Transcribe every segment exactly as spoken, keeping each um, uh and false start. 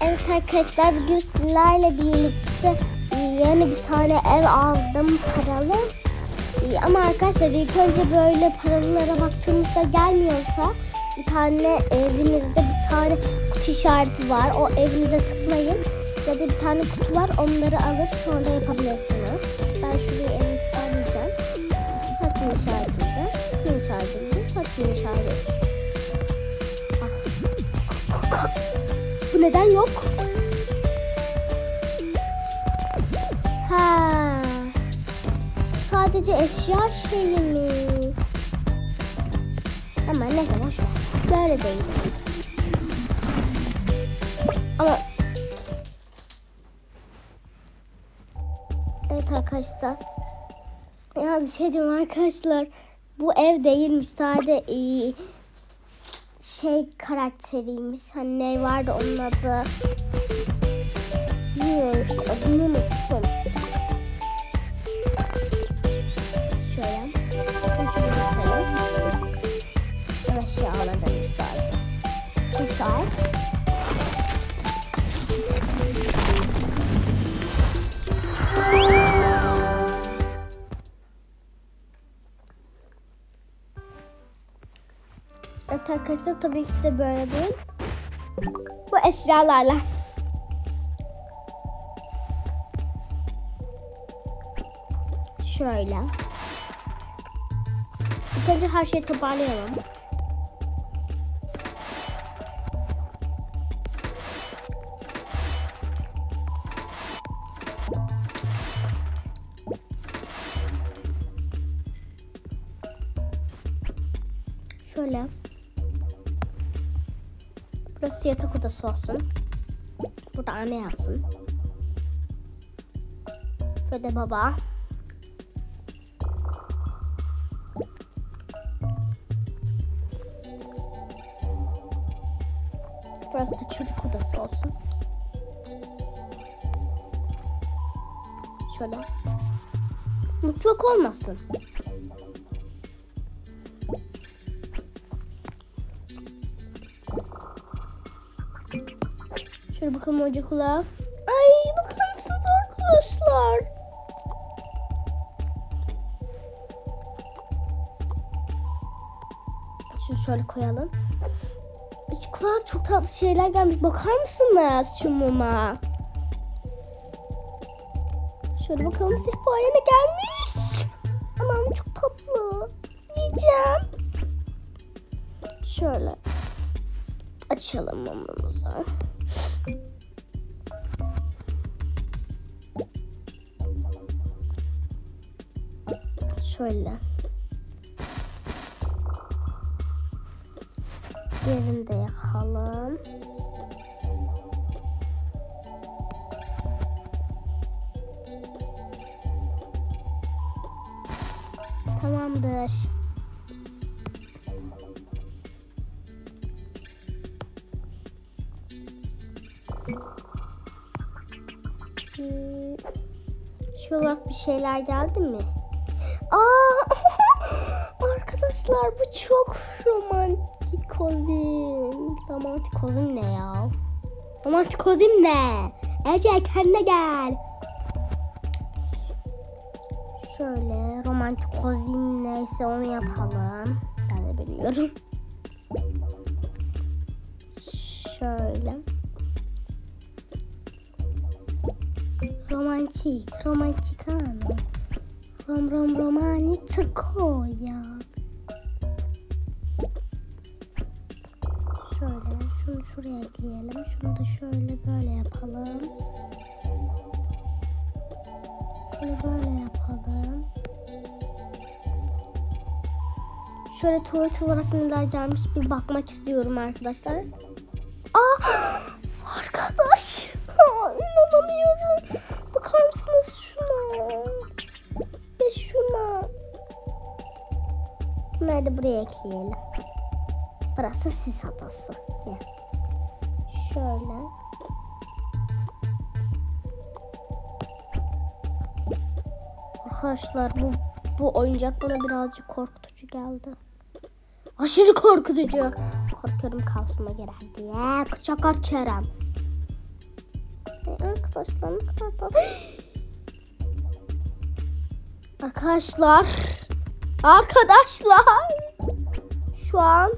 Evet arkadaşlar, bugün sizlerle birlikte yeni bir tane ev aldım paralı. Ama arkadaşlar ilk önce böyle paralılara baktığımızda gelmiyorsa bir tane evinizde bir tane kutu işareti var. O evinize tıklayın. Ya da bir tane kutu var, onları alıp sonra yapabilirsiniz. Ben şuraya evinizi alacağım. Satın işaretinde. Satın işaretinde. Satın işaretinde. Bu neden yok? Ha, sadece eşya şeyi mi? Ama ne zaman şu böyle değil. Ama evet arkadaşlar. Ya bir şey diyeyim arkadaşlar. Bu ev değilmiş, sadece iyi. Şey karakteriymiş. Hani ne vardı onun adı? Bilmiyorum. Adını unuttum. Şöyle. Evet, şey anladım sadece. Güzel. Evet arkadaşlar, tabii ki de böyle değil. Bu eşyalarla. Şöyle. Tabii her şeyi toparlayalım. Şöyle. Burası yatak odası olsun. Burada anne yatsın. Burada baba. Burası da çocuk odası olsun. Şöyle. Mutfak olmasın. Şöyle bakalım ocaklar. Ay bakar mısınız arkadaşlar? Şunu şöyle koyalım. Şu kulağa çok tatlı şeyler gelmiş. Bakar mısınız şu muma? Şöyle bakalım, sehpaya ne gelmiş? Anam çok tatlı. Yiyeceğim. Şöyle. Açalım mumumuzu. Şöyle. Diğerini de yakalım. Tamamdır. Şu olarak bir şeyler geldi mi? Aa, arkadaşlar bu çok romantikozim. Romantikozim ne ya? Romantikozim ne? Ece kendine gel. Şöyle romantikozim neyse onu yapalım. Ben de biliyorum. Şöyle. Romantik, romantik anı. Rom rom romani tıko ya. Şöyle şunu şuraya ekleyelim. Şunu da şöyle böyle yapalım. Şunu böyle yapalım. Şöyle tuvalet olarak neler gelmiş bir bakmak istiyorum arkadaşlar. Aa! Arkadaş! Aa, inanamıyorum. Bakar mısınız şuna? Şuna. Bunları da buraya ekleyelim. Burası sis adası. Şöyle. Arkadaşlar bu bu oyuncak bana birazcık korkutucu geldi. Aşırı korkutucu. Korkarım kalsıma girer diye. Çakar Kerem. Arkadaşlar ne kadar tatlı. Arkadaşlar. Arkadaşlar. Şu an.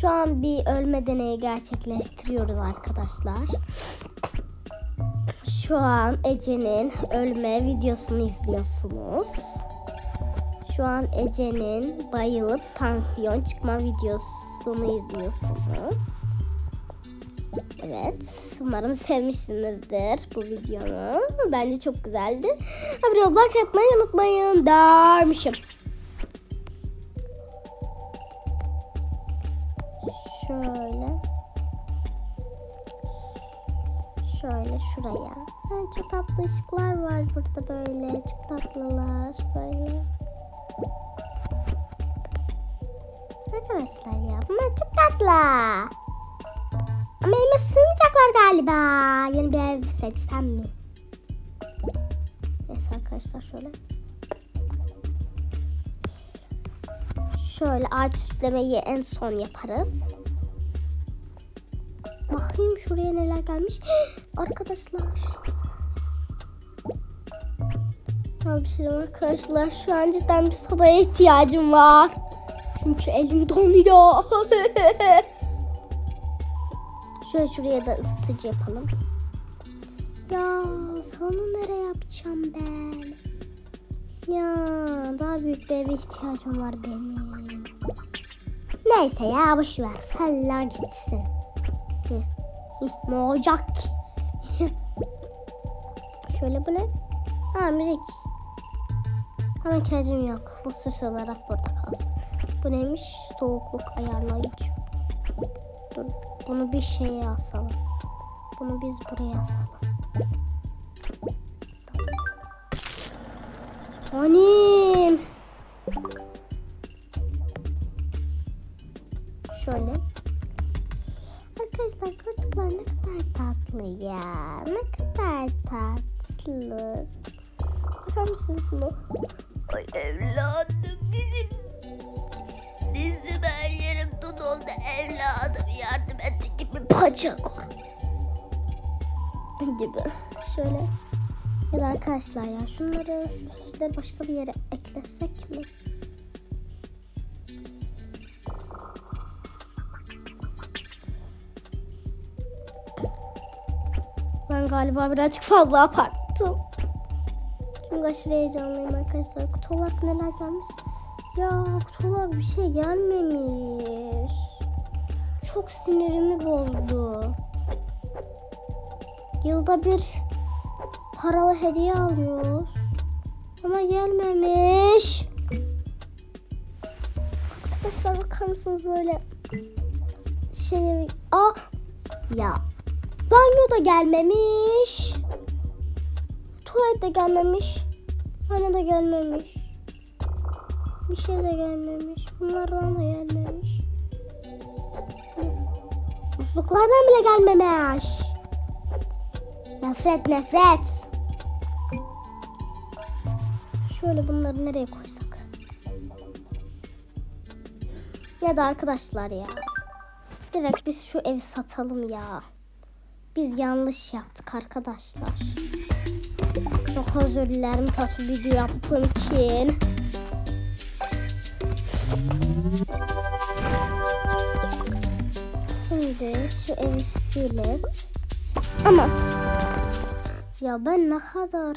Şu an bir ölme deneyi gerçekleştiriyoruz arkadaşlar. Şu an Ece'nin ölme videosunu izliyorsunuz. Şu an Ece'nin bayılıp tansiyon çıkma videosunu izliyorsunuz. Evet, umarım sevmişsinizdir bu videomu. Bence çok güzeldi. Abone olup like atmayı unutmayın. Darmışım. Şöyle. Şöyle şuraya. Yani çok tatlı ışıklar var burada böyle. Çok tatlılar böyle. Arkadaşlar ya bunlar çok tatlı. Ama elime sığmayacaklar galiba. Yeni bir ev seçsem mi? Neyse arkadaşlar şöyle. Şöyle ağaç süslemeyi en son yaparız. Bakayım şuraya neler gelmiş. Arkadaşlar. Almışım arkadaşlar. Şu an cidden bir sobaya ihtiyacım var. Çünkü elim donuyor. Şöyle şuraya da ısıtıcı yapalım. Ya sonu nereye yapacağım ben? Ya daha büyük bir eve ihtiyacım var benim. Neyse ya boşver. Salla gitsin. Hı. Hı. Ne olacak ki? Şöyle bu ne? Ha müzik. Ama ihtiyacım yok. Bu süs olarak burada kalsın. Bu neymiş? Soğukluk ayarlayıcı. Dur. Bunu bir şeye asalım. Bunu biz buraya asalım. Anim. Şöyle. Arkadaşlar kurtuklar ne kadar tatlı ya. Ne kadar tatlı. Bakar mısınız şunu? Ay evladım dizim. Dizim her yerim tutuldu evladım. Yardım etti gibi paça koy. Gibi. Şöyle. Ya arkadaşlar ya şunları, şu süsleri başka bir yere eklesek mi? Ben galiba birazcık fazla abarttım. Çünkü aşırı heyecanlıyım arkadaşlar. Kutu olarak neler gelmiş? Ya kutular bir şey gelmemiş. Çok sinirimi bozdu. Yılda bir paralı hediye alıyoruz. Ama gelmemiş. Arkadaşlar bakar mısınız böyle şey. Aa ya. Banyo da gelmemiş. Tuvalet de gelmemiş. Banyo da gelmemiş. Bir şey de gelmemiş. Bunlardan da gelmemiş. Musluklardan bile gelmemiş. Nefret nefret. Şöyle bunları nereye koysak? Ya da arkadaşlar ya. Direkt biz şu evi satalım ya. Biz yanlış yaptık arkadaşlar. Çok özür dilerim kötü video yaptığım için. Şimdi şu evi silip ama ya ben ne kadar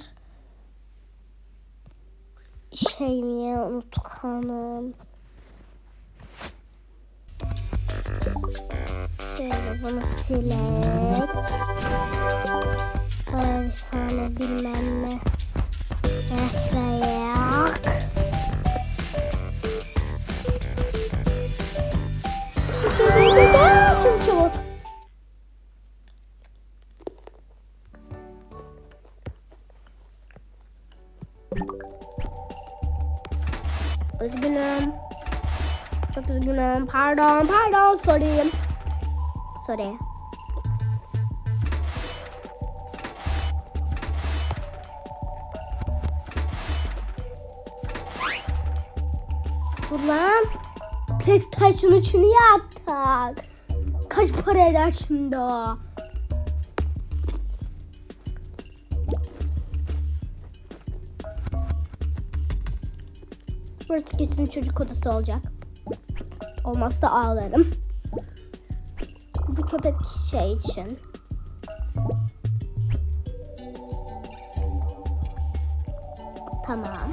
şeyim ya unutkanım. Şöyle bunu silip böyle bir tane bilmem ne ekleyelim. Çok çabuk. Üzgünüm. Çok üzgünüm. Pardon, pardon. Sorry. Sorry. Ulan PlayStation üçünü yaptık. Kaç para eder şimdi o? Burası kesin çocuk odası olacak. Olmazsa ağlarım. Bu köpek şey için. Tamam.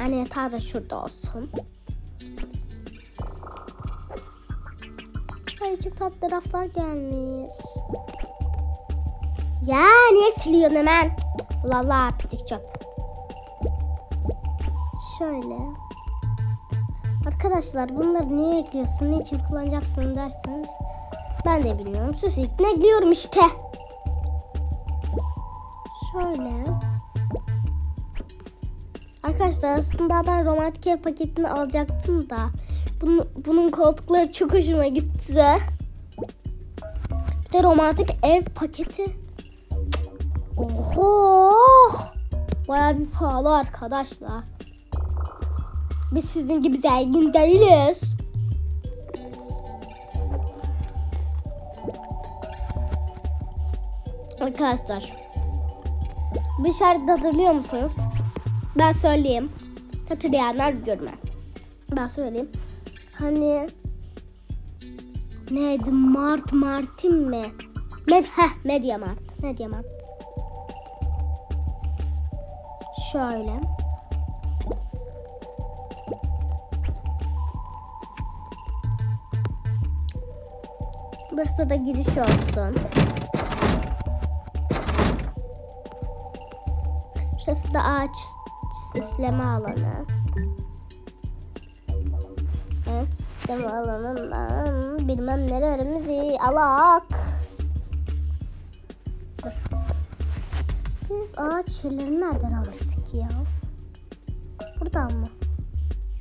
Anne yatağı da şurada olsun. Ay çok tatlı raflar gelmiş. Ya niye siliyorsun hemen? Lala pislik çöp. Şöyle. Arkadaşlar bunları niye ekliyorsun, ne için kullanacaksın derseniz ben de bilmiyorum. Süs için ekliyorum işte. Şöyle. Arkadaşlar aslında ben romantik ev paketini alacaktım da bunu, bunun koltukları çok hoşuma gitti. Bir de romantik ev paketi. Oho! Bayağı bir pahalı arkadaşlar. Biz sizin gibi zengin değiliz. Arkadaşlar bir şarkı hatırlıyor musunuz? Ben söyleyeyim. Hatırlayanlar görme. Ben söyleyeyim. Hani neydi? Mart Martin mi? Med Heh, Medya Mart. Medya Mart. Şöyle. Burası da giriş olsun. Şurası da ağaç süsleme alanı. Evet, süsleme alanından bilmem nelerimizi alak. Biz ağaç şeyleri nereden almıştık ya? Buradan mı?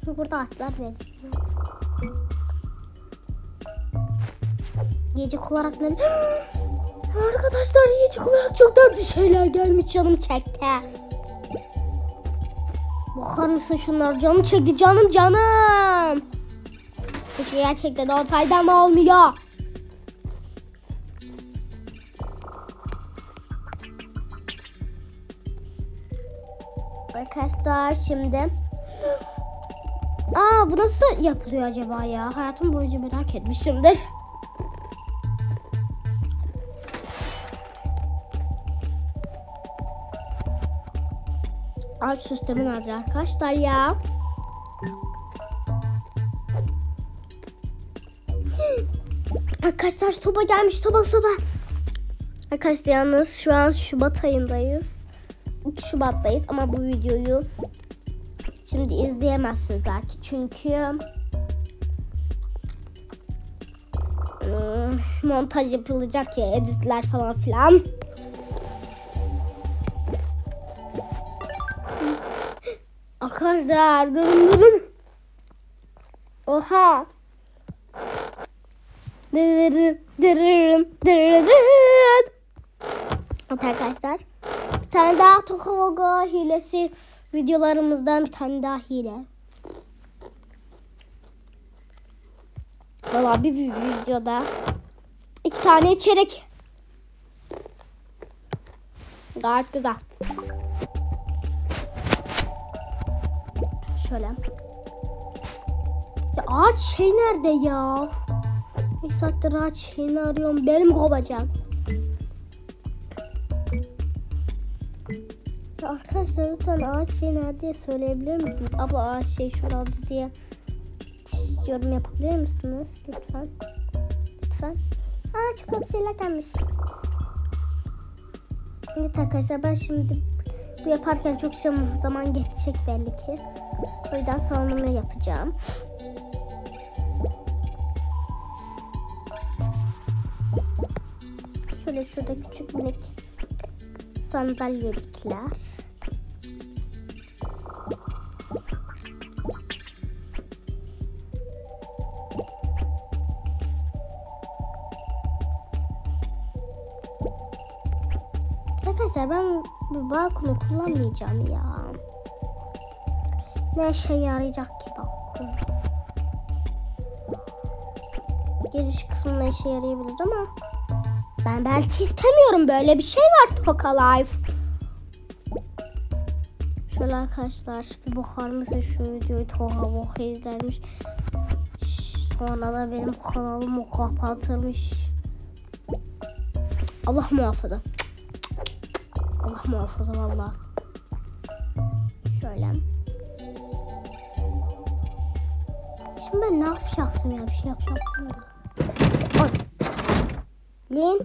Şimdi burada ağaçlar veriliyor. Yiyecek olarak ne? Arkadaşlar yiyecek olarak çok tatlı şeyler gelmiş, canım çekti. Bakar mısın şunlar, canım çekti canım canım. Hiç gerçekten o faydam olmuyor. Arkadaşlar şimdi. Aa bu nasıl yapılıyor acaba ya? Hayatım boyunca merak etmişimdir. Ağaç süslemi nerede arkadaşlar ya? Arkadaşlar soba gelmiş, soba soba. Arkadaşlar yalnız şu an Şubat ayındayız. iki Şubat'tayız ama bu videoyu şimdi izleyemezsiniz belki çünkü montaj yapılacak ya, editler falan filan. Arkadaşlar durun durun. Oha. Dırırın dırırın dırırın. Arkadaşlar bir tane daha Toka hilesi videolarımızdan bir tane daha hile. Valla bir videoda iki tane içerik. Gayet güzel. Şöyle. Ya ağaç şey nerede ya? Bir saattir ağaç şeyini arıyorum. Benim kovacağım. Ya arkadaşlar lütfen ağaç şey nerede söyleyebilir misiniz? Abla ağaç şey şurada diye yorum yapabilir misiniz? Lütfen. Lütfen. Aa çikolata şeyler gelmiş. Evet arkadaşlar ben şimdi bu yaparken çok zaman geçecek belli ki. O yüzden salonumu yapacağım. Şöyle şurada küçük minik sandalyelikler. Arkadaşlar ben bu balkonu kullanmayacağım ya. Ne işe yarayacak ki balkon? giriş kısmına işe yarayabilir ama ben belki istemiyorum. Böyle bir şey var Toca Life. Şöyle arkadaşlar bir bakar mısın şu videoyu, Toha Boka izlenmiş. Sonra da benim kanalımı kapatırmış. Allah muhafaza. Allah muhafaza valla. Şöyle. Şimdi ben ne yapacaksın ya? Bir şey yapacaksın da. Oy. Lin.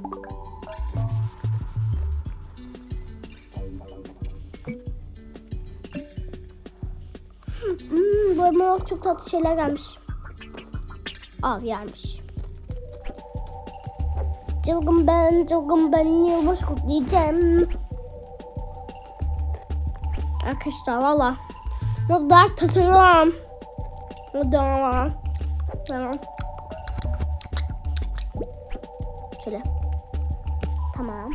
Hmm, bu arada çok tatlı şeyler gelmiş. Av yermiş. Çılgın ben, çılgın ben yılbaş kutlayacağım. Arkadaşlar valla. Ne kadar tasarım. Ne daha. Tamam. Şöyle. Tamam.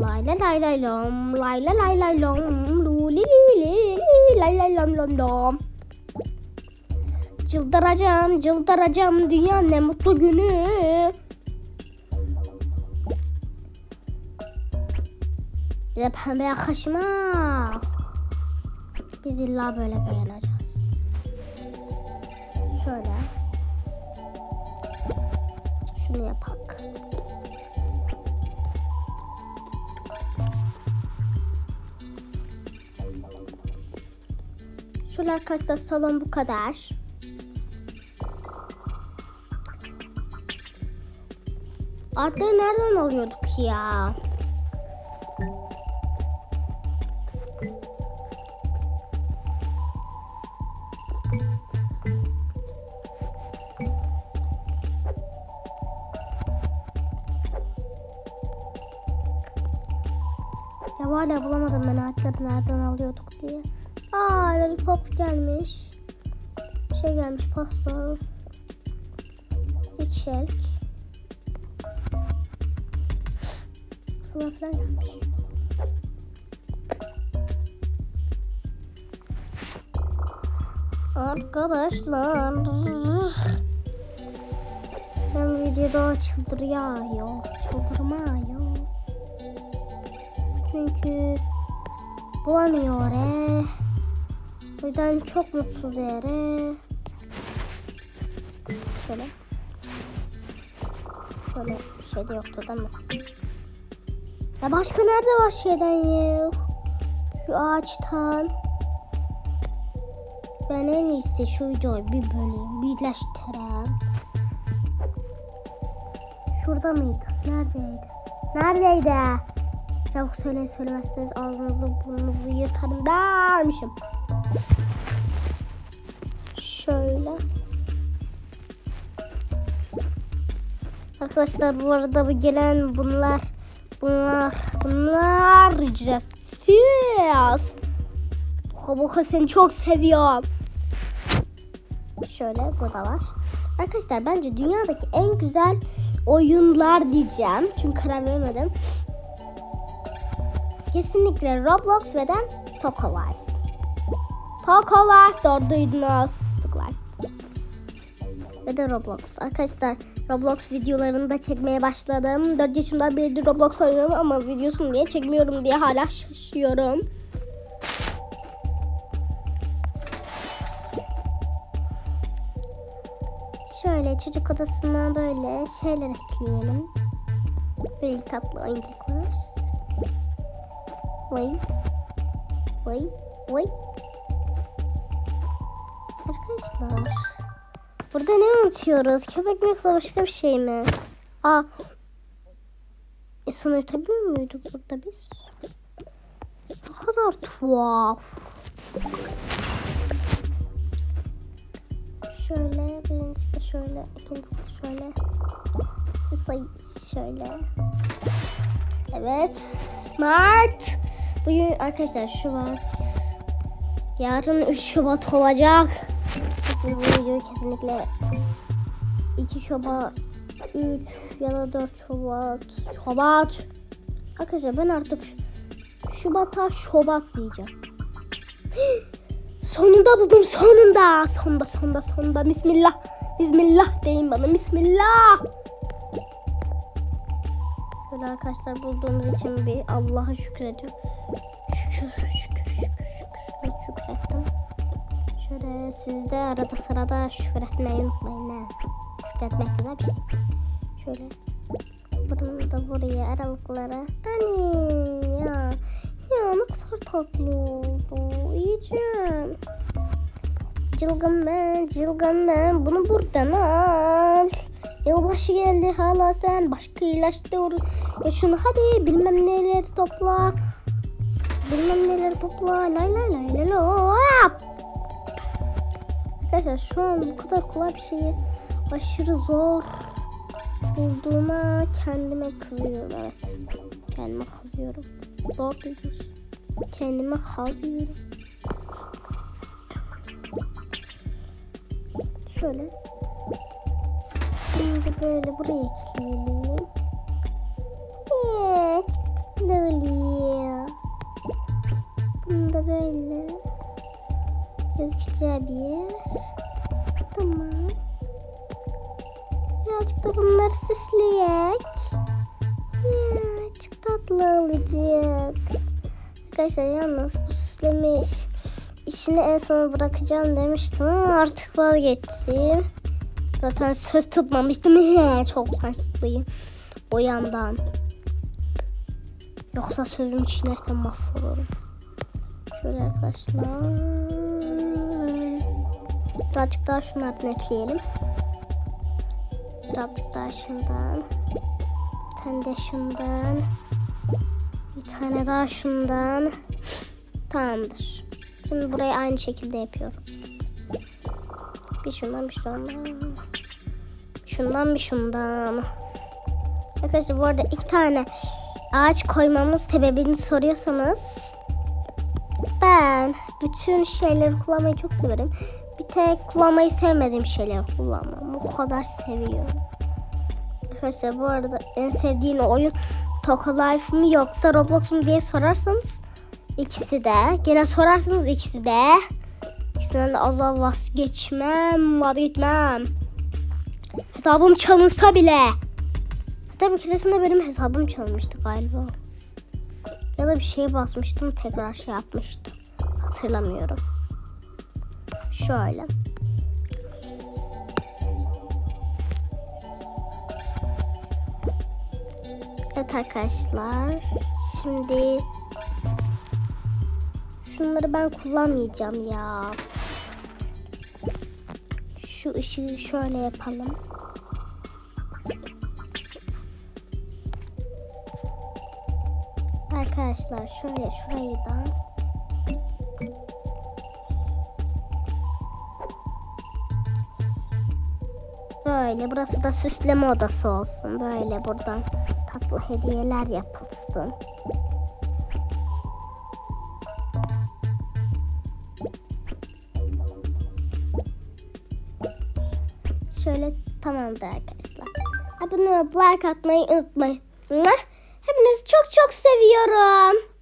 Lay lay lay lay lom. Lay lay lay lay lom. Luli li li li. Lay lay lom lom lom. Cıldıracağım, cıldıracağım dünya ne mutlu günü. Bize pembe yakışmaz. Biz illa böyle beğeneceğiz. Şöyle. Şunu yapak. Şöyle arkadaşlar salon bu kadar. Atları nereden alıyorduk ya? Ya var ya bulamadım ben atları nereden alıyorduk diye. Aa, lollipop gelmiş. Şey gelmiş, pasta. İkişer. Falan filan gelmiş. Arkadaşlar ben videoda çıldırıyor ya, çıldırma ya. Çünkü bulamıyor he. O yüzden çok mutsuz yere. Şöyle. Şöyle bir şey de yoktu değil mi? Ya başka nerede var şeyden ya? Şu ağaçtan. Ben en iyisi şu videoyu bir böleyim, birleştireyim. Şurada mıydı? Neredeydi? Neredeydi? Ya söyleyin, söylemezseniz ağzınızı burnunuzu yırtarım dermişim. Şöyle. Arkadaşlar bu arada bu gelen bunlar. Bunlar, bunlar ücretsiz. Toca Boka seni çok seviyorum. Şöyle burada var. Arkadaşlar bence dünyadaki en güzel oyunlar diyeceğim. Çünkü karar veremedim. Kesinlikle Roblox ve de Toca Life. Toca Life doğru duydunuz. Toca Life. Ve de Roblox. Arkadaşlar Roblox videolarını da çekmeye başladım. dört yaşımdan beri Roblox oynuyorum ama videosunu niye çekmiyorum diye hala şaşıyorum. Şöyle çocuk odasına böyle şeyler ekleyelim. Böyle tatlı oyuncaklar. Vay. Vay. Vay. Arkadaşlar. Burada ne unutuyoruz? Köpek mi yoksa başka bir şey mi? Aa. E, sana yutabiliyor muyduk burada biz? Ne kadar tuhaf. Şöyle, birincisi de şöyle, ikincisi de şöyle. Susayı şöyle. Evet. Smart. Bugün arkadaşlar Şubat. Yarın üç Şubat olacak. Bu videoyu kesinlikle iki Şubat, üç ya da dört Şubat, Şubat. Arkadaşlar ben artık Şubat'a Şubat diyeceğim. Sonunda buldum, sonunda, sonunda, sonunda, sonunda. Bismillah, Bismillah deyin bana. Bismillah. Böyle arkadaşlar bulduğumuz için bir Allah'a şükredeceğim. Şükür, şükür, şükür, şükür. Şükrettim. Şöyle siz de arada sırada şükretmeyi unutmayın. Ha. Şükretmek güzel bir şey. Şöyle bunu da buraya aralıklara. Hani ya. Ya ne kadar tatlı oldu. Yiyeceğim. Çılgın ben, çılgın ben. Bunu buradan al. Yılbaşı geldi hala sen. Başka ilaçtır. E şunu hadi bilmem neleri topla. Bilmem neleri topla. Lay lay lay lay lay. Arkadaşlar şu an bu kadar kolay bir şeyi aşırı zor bulduğuma kendime kızıyorum. Evet. Kendime kızıyorum. Doğru biliyorsun. Kendime kazıyorum. Şöyle. Şimdi böyle buraya ekleyelim. Eee çıktı böyle. Bunu da böyle gözükeceği bir yer. Tamam. Birazcık da bunları süsleyek. Ya, çok tatlı olacak. Arkadaşlar yalnız bu süsleme işini en sona bırakacağım demiştim ama artık vazgeçtim. Zaten söz tutmamıştım. Çok saçlıyım o yandan. Yoksa sözüm çiğnersem mahvolurum. Şöyle arkadaşlar. Birazcık daha şunlardan ekleyelim. Birazcık daha şundan. Bir tane de şundan. Bir tane daha şundan. Tamamdır. Şimdi burayı aynı şekilde yapıyorum. Bir şundan bir şundan. Şundan bir şundan. Arkadaşlar bu arada iki tane ağaç koymamız sebebini soruyorsanız, ben bütün şeyleri kullanmayı çok severim. Bir tek kullanmayı sevmediğim şeyleri kullanmam. O kadar seviyorum. Arkadaşlar bu arada en sevdiğin oyun Toca Life mı yoksa Roblox mu diye sorarsanız ikisi de. Gene sorarsanız ikisi de. İkisinden de asla vazgeçmem. Vazgeçmem. Hesabım çalınsa bile. Hatta bir keresinde benim hesabım çalınmıştı galiba. Ya da bir şeye basmıştım tekrar şey yapmıştım. Hatırlamıyorum. Şöyle. Evet arkadaşlar. Şimdi şunları ben kullanmayacağım ya. Şu ışığı şöyle yapalım. Arkadaşlar şöyle şurayı da. Böyle burası da süsleme odası olsun. Böyle buradan tatlı hediyeler yapılsın. Şöyle tamamdır arkadaşlar. Abone olup like atmayı unutmayın. Hepinizi çok çok seviyorum.